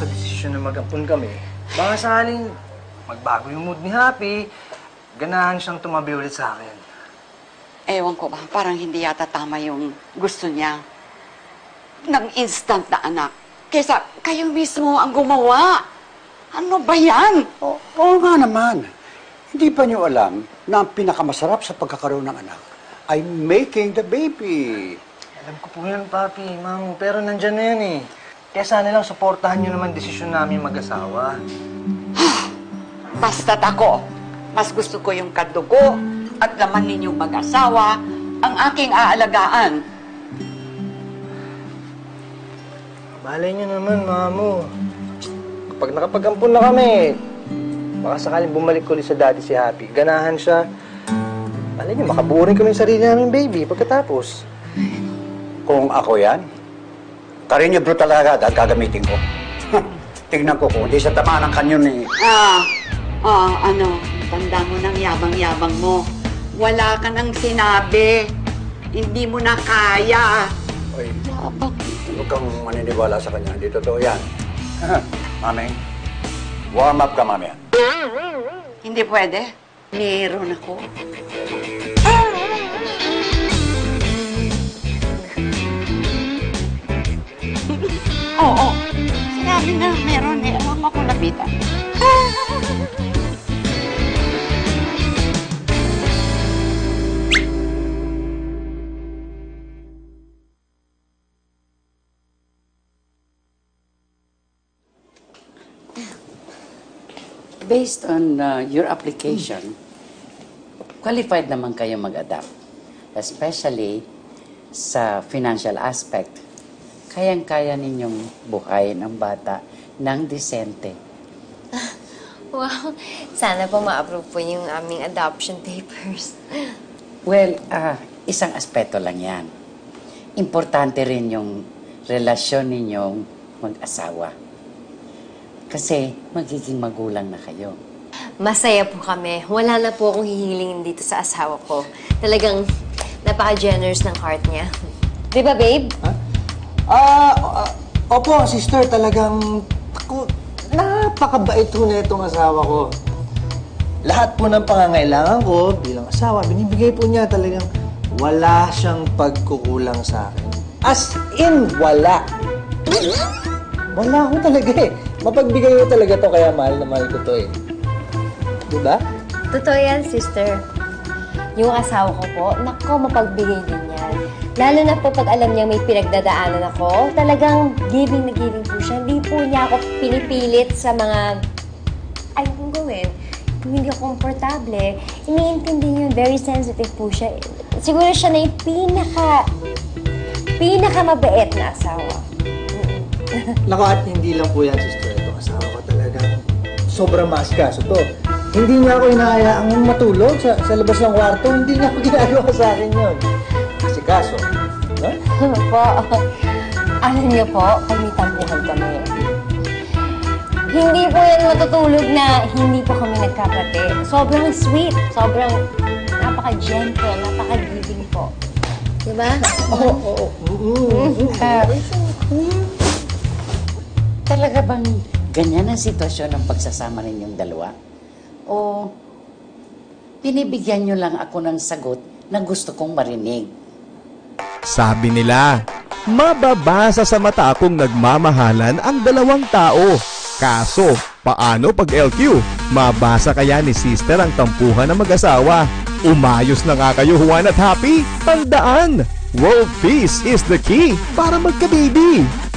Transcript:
sa desisyon na mag-ampun kami, baka saling magbago yung mood ni Happy, ganahan siyang tumabi ulit sa akin. Ewan ko ba, parang hindi yata tama yung gusto niya. Nang instant na anak, kaysa kayo mismo ang gumawa. Ano ba yan? Oo nga naman. Hindi ba niyo alam na ang pinakamasarap sa pagkakaroon ng anak ay making the baby? Alam ko po yan, Papi, Ma'am, pero nandyan na yan eh. Kaya sana lang suportahan niyo naman desisyon namin mag-asawa. Basta't ako, mas gusto ko yung kadugo at laman ninyong mag-asawa ang aking aalagaan. Balay niyo naman, Mamo. Kapag nakapag-ampun na kami, baka sakaling bumalik ko ulit sa dati si Happy. Ganahan siya. Balay niyo, makabuo rin kami yung sarili namin, baby, pagkatapos. Kung ako yan, Karinyebro talaga agad ang gagamitin ko. Tingnan ko kung hindi siya tama ng kanyon eh. Ano, tanda mo ng yabang-yabang mo. Wala ka nang sinabi. Hindi mo na kaya. Oy, huwag kang maniniwala sa kanya. Hindi totoo yan. Mami, warm up ka, Mami. Hindi pwede. Meron ako. Oo. Sinabi na meron eh. Huwag mo akong lapitan. Based on your application, qualified naman kayo mag-adapt. Especially sa financial aspect. Kayang-kaya ninyong buhayin ang bata ng disente. Wow! Sana po ma-approve po yung aming adoption papers. Well, isang aspeto lang yan. Importante rin yung relasyon ninyong mag-asawa. Kasi magiging magulang na kayo. Masaya po kami. Wala na po akong hihilingin dito sa asawa ko. Talagang napaka-generous ng heart niya. Di ba, babe? Huh? Opo, sister, talagang napakabait ho na itong asawa ko. Lahat po ng pangangailangan ko bilang asawa, binibigay po niya. Talagang wala siyang pagkukulang sa akin. As in, wala. Wala ho talaga eh. Mapagbigay ho talaga to, kaya mahal na mahal ko to eh. Diba? Totoo yan, sister. Yung asawa ko po, nako, mapagbigay din niya. Lalo na po pag alam niya may pinagdadaanan ako, talagang giving na giving po siya. Hindi po niya ako pinipilit sa mga, ayaw kong gawin, hindi ako komportable. Iniintindi niyo, very sensitive po siya. Siguro siya na yung pinakamabait na asawa. Naku, at hindi lang po yan, sister. Itong asawa ko talaga, sobrang maasikaso to. Hindi niya ako inahayaang matulog sa labas ng kwarto. Hindi niya ako ginagawa sa akin yun. Kaso, no? Opo. Alam niyo po, pag may tampuhan kami, hindi po yan matutulog na hindi po kami nagkapate. Sobrang sweet, sobrang napaka-gentle, napaka-giving po. Diba? Oo. Talaga bang ganyan ang sitwasyon ng pagsasama ninyong dalawa? O pinibigyan niyo lang ako ng sagot na gusto kong marinig? Sabi nila, mababasa sa mata kung nagmamahalan ang dalawang tao. Kaso, paano pag LQ? Mabasa kaya ni sister ang tampuhan ng mag-asawa? Umayos na nga kayo, Juan at Happy. Tandaan, world peace is the key para magka-baby.